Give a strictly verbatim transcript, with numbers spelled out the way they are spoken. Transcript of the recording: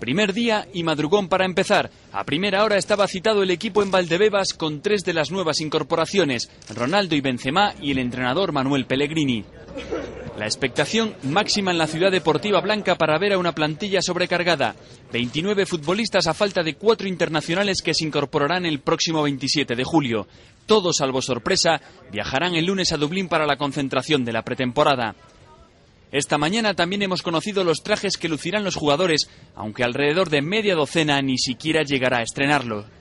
Primer día y madrugón para empezar. A primera hora estaba citado el equipo en Valdebebas con tres de las nuevas incorporaciones, Ronaldo y Benzema y el entrenador Manuel Pellegrini. La expectación máxima en la ciudad deportiva blanca para ver a una plantilla sobrecargada. veintinueve futbolistas a falta de cuatro internacionales que se incorporarán el próximo veintisiete de julio. Todos, salvo sorpresa, viajarán el lunes a Dublín para la concentración de la pretemporada. Esta mañana también hemos conocido los trajes que lucirán los jugadores, aunque alrededor de media docena ni siquiera llegará a estrenarlo.